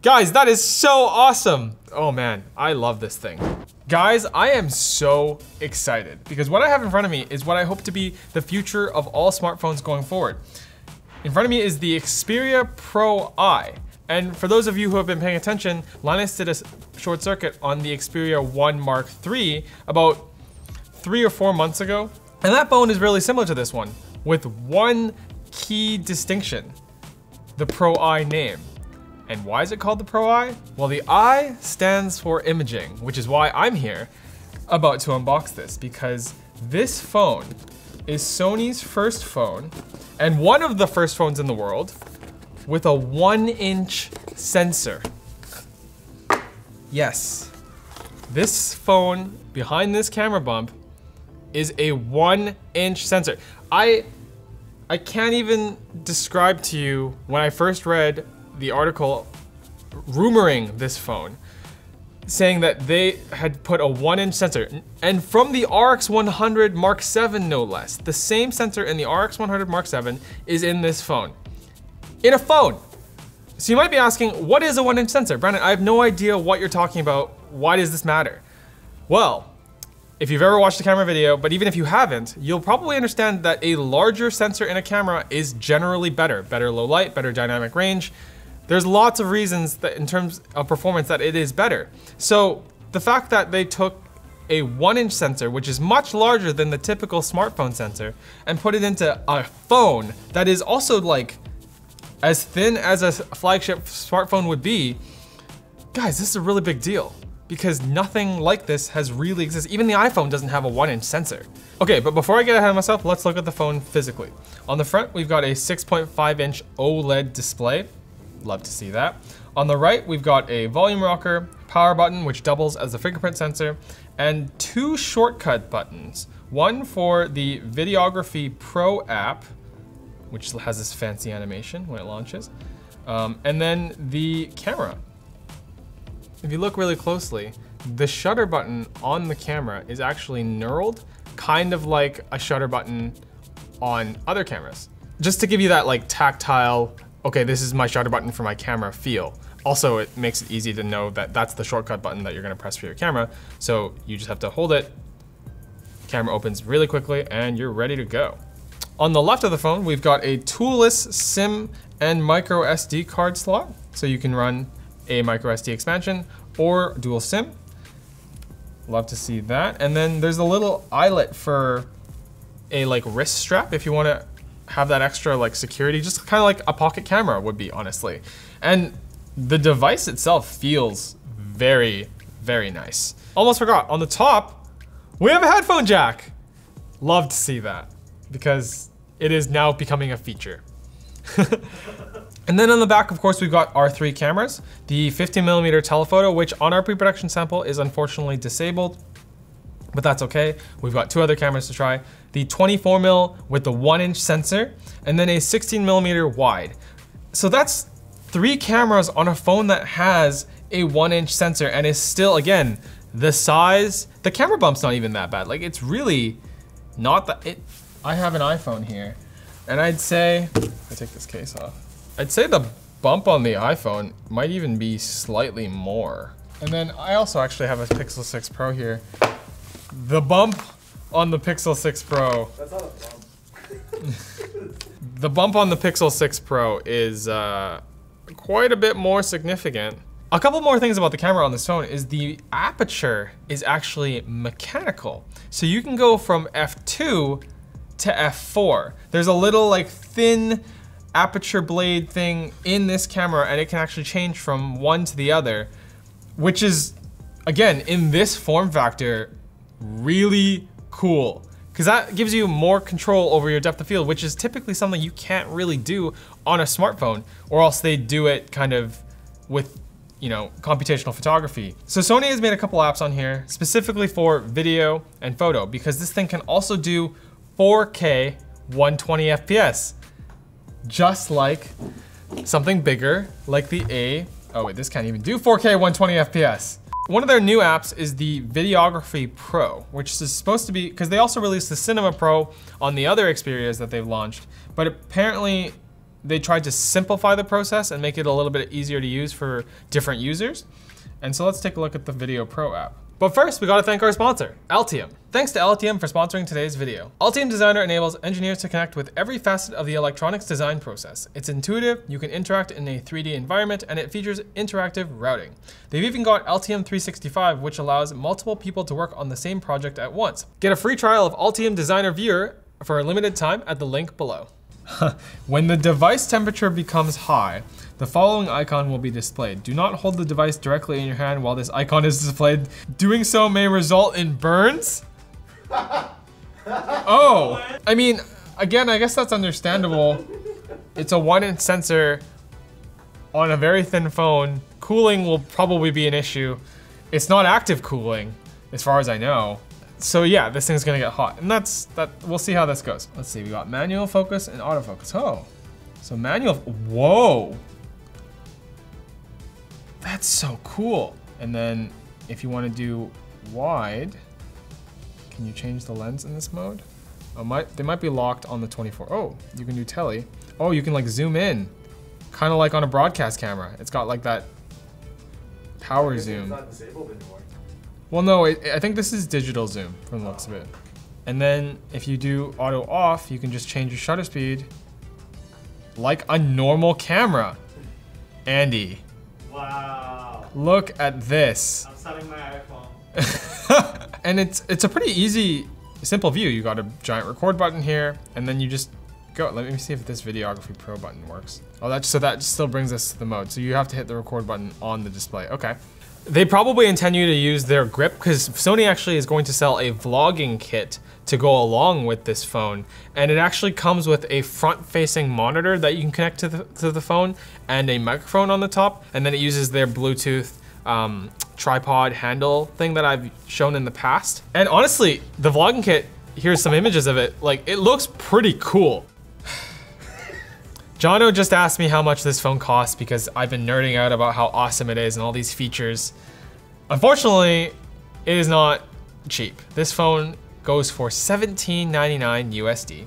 Guys, that is so awesome. Oh man, I love this thing. Guys, I am so excited because what I have in front of me is what I hope to be the future of all smartphones going forward. In front of me is the Xperia Pro-I. And for those of you who have been paying attention, Linus did a short circuit on the Xperia 1 Mark III about 3 or 4 months ago. And that phone is really similar to this one with one key distinction, the Pro-I name. And why is it called the Pro-I? Well, the I stands for imaging, which is why I'm here about to unbox this, because this phone is Sony's first phone and one of the first phones in the world with a 1-inch sensor. Yes, this phone behind this camera bump is a 1-inch sensor. I can't even describe to you when I first read the article rumoring this phone, saying that they had put a 1-inch sensor, and from the RX100 Mark VII no less. The same sensor in the RX100 Mark VII is in this phone. In a phone! So you might be asking, what is a 1-inch sensor? Brandon, I have no idea what you're talking about. Why does this matter? Well, if you've ever watched a camera video, but even if you haven't, you'll probably understand that a larger sensor in a camera is generally better. Better low light, better dynamic range. There's lots of reasons that in terms of performance that it is better. So the fact that they took a 1-inch sensor, which is much larger than the typical smartphone sensor, and put it into a phone that is also like as thin as a flagship smartphone would be, guys, this is a really big deal because nothing like this has really existed. Even the iPhone doesn't have a 1-inch sensor. Okay, but before I get ahead of myself, let's look at the phone physically. On the front, we've got a 6.5-inch OLED display. Love to see that. On the right, we've got a volume rocker, power button, which doubles as a fingerprint sensor, and 2 shortcut buttons. One for the Videography Pro app, which has this fancy animation when it launches, and then the camera. If you look really closely, the shutter button on the camera is actually knurled, kind of like a shutter button on other cameras. Just to give you that like tactile, okay, this is my shutter button for my camera feel. Also, it makes it easy to know that that's the shortcut button that you're gonna press for your camera. So you just have to hold it, camera opens really quickly, and you're ready to go. On the left of the phone, we've got a toolless SIM and micro SD card slot. So you can run a micro SD expansion or dual SIM. Love to see that. And then there's a little eyelet for a like wrist strap if you wanna have that extra like security, just kind of like a pocket camera would be, honestly. And the device itself feels very, very nice. Almost forgot, on the top, we have a headphone jack. Love to see that because it is now becoming a feature. And then on the back, of course, we've got our 3 cameras, the 50mm telephoto, which on our pre-production sample is unfortunately disabled, but that's okay. We've got 2 other cameras to try. The 24mm with the 1-inch sensor, and then a 16mm wide. So that's 3 cameras on a phone that has a 1-inch sensor and is still, again, the size. The camera bump's not even that bad. Like, it's really not that, I have an iPhone here, and I'd say, if I take this case off, I'd say the bump on the iPhone might even be slightly more. And then I also actually have a Pixel 6 Pro here. The bump on the Pixel 6 Pro. That's not a bump. The bump on the Pixel 6 Pro is quite a bit more significant. A couple more things about the camera on this phone is the aperture is actually mechanical. So you can go from f2 to f4. There's a little like thin aperture blade thing in this camera and it can actually change from one to the other, which is, again, in this form factor, really cool, because that gives you more control over your depth of field, which is typically something you can't really do on a smartphone, or else they do it kind of with, you know, computational photography. So Sony has made a couple apps on here specifically for video and photo, because this thing can also do 4K 120 FPS, just like something bigger like the A. Oh wait, this can't even do 4K 120 FPS. One of their new apps is the Videography Pro, which is supposed to be, because they also released the Cinema Pro on the other Xperias that they've launched, but apparently they tried to simplify the process and make it a little bit easier to use for different users. And so let's take a look at the Video Pro app. But first, we gotta thank our sponsor, Altium. Thanks to Altium for sponsoring today's video. Altium Designer enables engineers to connect with every facet of the electronics design process. It's intuitive, you can interact in a 3D environment, and it features interactive routing. They've even got Altium 365, which allows multiple people to work on the same project at once. Get a free trial of Altium Designer Viewer for a limited time at the link below. When the device temperature becomes high, the following icon will be displayed. Do not hold the device directly in your hand while this icon is displayed. Doing so may result in burns? Oh, I mean, again, I guess that's understandable. It's a 1-inch sensor on a very thin phone. Cooling will probably be an issue. It's not active cooling, as far as I know. So yeah, this thing's gonna get hot, and that. We'll see how this goes. Let's see, we got manual focus and autofocus. Oh, so manual, whoa. That's so cool. And then if you wanna do wide, can you change the lens in this mode? Oh, they might be locked on the 24. Oh, you can do tele. Oh, you can like zoom in, kind of like on a broadcast camera. It's got like that power zoom. It's not disabled anymore. Well, no, I think this is digital zoom from the looks of it. And then if you do auto off, you can just change your shutter speed like a normal camera. Andy. Wow. Look at this. I'm selling my iPhone. And it's a pretty easy, simple view. You got a giant record button here, and then you just go. Let me see if this Videography Pro button works. Oh, so that still brings us to the mode. So you have to hit the record button on the display. Okay. They probably intend you to use their grip, because Sony actually is going to sell a vlogging kit to go along with this phone. And it actually comes with a front-facing monitor that you can connect to the phone and a microphone on the top. And then it uses their Bluetooth tripod handle thing that I've shown in the past. And honestly, the vlogging kit, here's some images of it. Like, it looks pretty cool. Jono just asked me how much this phone costs because I've been nerding out about how awesome it is and all these features. Unfortunately, it is not cheap. This phone goes for $17.99 USD.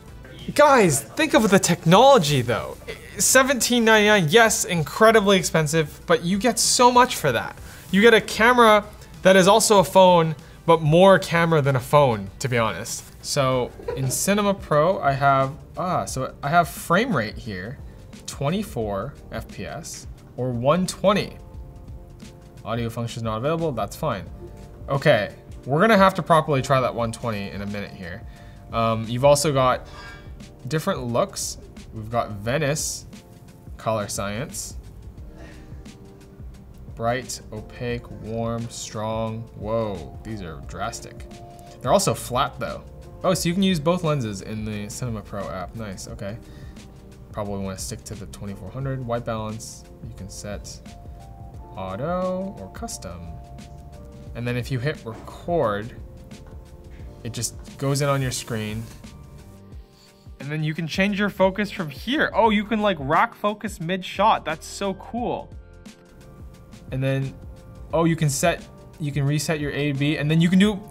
Guys, think of the technology though. $17.99, yes, incredibly expensive, but you get so much for that. You get a camera that is also a phone, but more camera than a phone, to be honest. So in Cinema Pro, I have, so I have frame rate here, 24 FPS or 120. Audio function is not available, that's fine. Okay, we're gonna have to properly try that 120 in a minute here. You've also got different looks. We've got Venice, color science, bright, opaque, warm, strong. Whoa, these are drastic. They're also flat though. Oh, so you can use both lenses in the Cinema Pro app. Nice, okay. Probably want to stick to the 2400. White balance, you can set auto or custom. And then if you hit record, it just goes in on your screen. And then you can change your focus from here. Oh, you can like rack focus mid-shot. That's so cool. And then, oh, you can reset your A/B, and then you can do,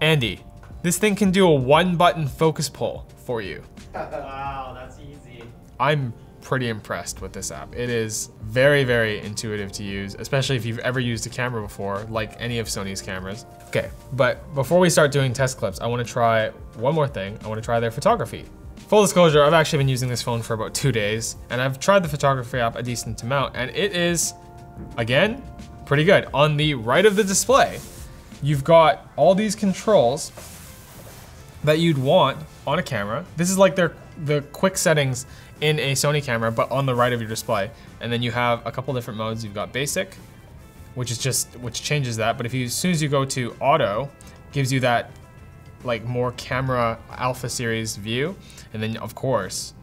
Andy, this thing can do a one-button focus pull for you. Wow, that's easy. I'm pretty impressed with this app. It is very, very intuitive to use, especially if you've ever used a camera before, like any of Sony's cameras. Okay, but before we start doing test clips, I wanna try one more thing. I wanna try their photography. Full disclosure, I've actually been using this phone for about 2 days, and I've tried the photography app a decent amount, and it is, again, pretty good. On the right of the display, you've got all these controls that you'd want on a camera. This is like the quick settings in a Sony camera, but on the right of your display. And then you have a couple different modes. You've got basic, which changes that. But if you, as soon as you go to auto, gives you that like more camera alpha series view. And then of course,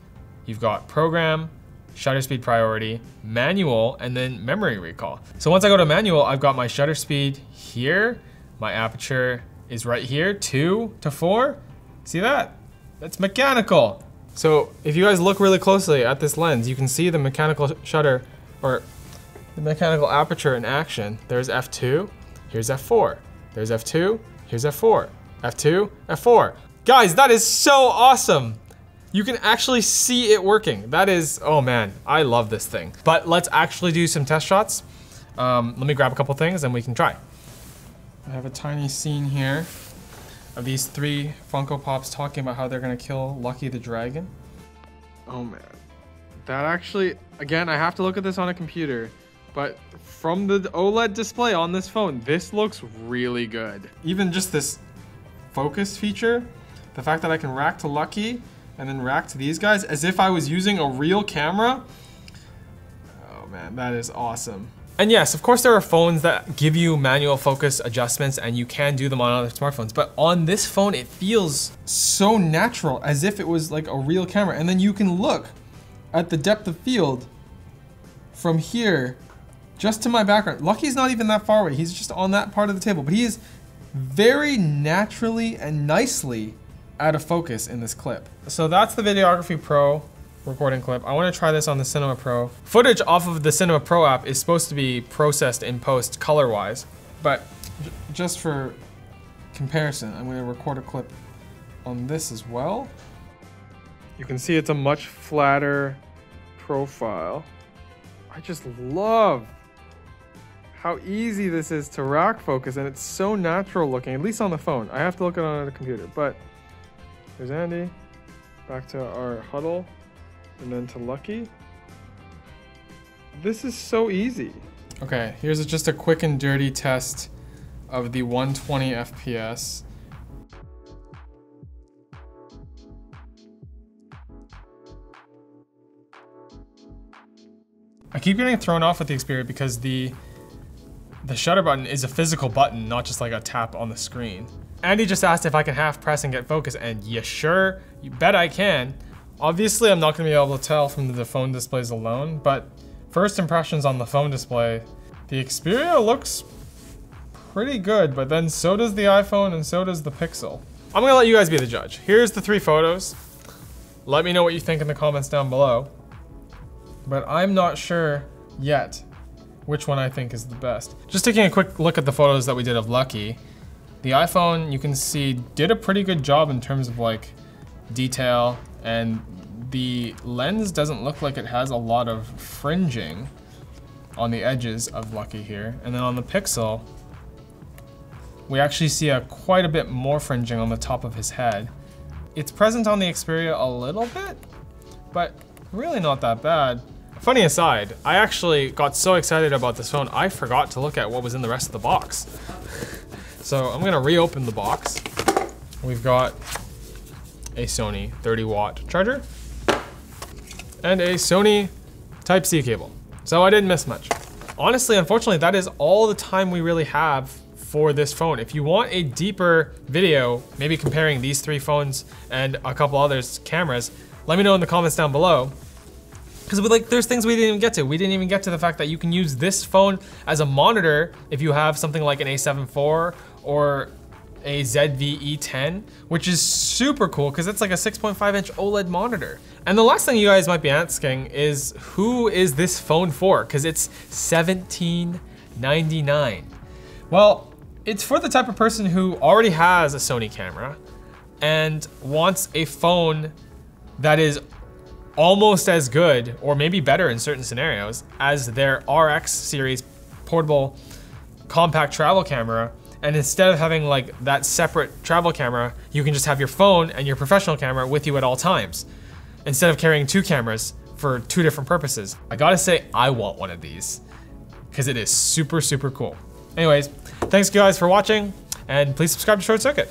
you've got program, shutter speed priority, manual, and then memory recall. So once I go to manual, I've got my shutter speed here. My aperture is right here, 2 to 4. See that? That's mechanical. So if you guys look really closely at this lens, you can see the mechanical shutter or the mechanical aperture in action. There's F2, here's F4. There's F2, here's F4. F2, F4. Guys, that is so awesome. you can actually see it working. That is, oh man, I love this thing. But let's actually do some test shots. Let me grab a couple things and we can try. I have a tiny scene here of these three Funko Pops talking about how they're gonna kill Lucky the dragon. Oh man, that actually, again, I have to look at this on a computer, but from the OLED display on this phone, this looks really good. Even just this focus feature, the fact that I can rack to Lucky and then rack to these guys as if I was using a real camera. Oh man, that is awesome. And yes, of course there are phones that give you manual focus adjustments and you can do them on other smartphones, but on this phone it feels so natural as if it was like a real camera. And then you can look at the depth of field from here just to my background. Lucky's not even that far away, he's just on that part of the table, but he is very naturally and nicely out of focus in this clip. So that's the Videography Pro recording clip. I want to try this on the Cinema Pro. Footage off of the Cinema Pro app is supposed to be processed in post color-wise, but just for comparison, I'm going to record a clip on this as well. You can see it's a much flatter profile. I just love how easy this is to rack focus, and it's so natural looking, at least on the phone. I have to look at it on the computer, but there's Andy, back to our huddle, and then to Lucky. This is so easy. Okay, here's just a quick and dirty test of the 120 FPS. I keep getting thrown off with the Xperia because the shutter button is a physical button, not just like a tap on the screen. Andy just asked if I can half press and get focus, and yeah, sure, you bet I can. Obviously, I'm not gonna be able to tell from the phone displays alone, but first impressions on the phone display, the Xperia looks pretty good, but then so does the iPhone and so does the Pixel. I'm gonna let you guys be the judge. Here's the three photos. Let me know what you think in the comments down below, but I'm not sure yet which one I think is the best. Just taking a quick look at the photos that we did of Lucky, the iPhone, you can see, did a pretty good job in terms of like detail, and the lens doesn't look like it has a lot of fringing on the edges of Lucky here. And then on the Pixel, we actually see quite a bit more fringing on the top of his head. It's present on the Xperia a little bit, but really not that bad. Funny aside, I actually got so excited about this phone, I forgot to look at what was in the rest of the box. So I'm gonna reopen the box. We've got a Sony 30-watt charger, and a Sony Type-C cable. So I didn't miss much. Honestly, unfortunately, that is all the time we really have for this phone. If you want a deeper video, maybe comparing these three phones and a couple others' cameras, let me know in the comments down below. Because like, there's things we didn't even get to. We didn't even get to the fact that you can use this phone as a monitor if you have something like an A7 IV or a ZV-E10, which is super cool because it's like a 6.5-inch OLED monitor. And the last thing you guys might be asking is, who is this phone for? Because it's $17.99. Well, it's for the type of person who already has a Sony camera and wants a phone that is almost as good, or maybe better in certain scenarios, as their RX series portable compact travel camera. And instead of having like that separate travel camera, you can just have your phone and your professional camera with you at all times, instead of carrying two cameras for two different purposes. I gotta say, I want one of these because it is super, super cool. Anyways, thanks guys for watching, and please subscribe to Short Circuit.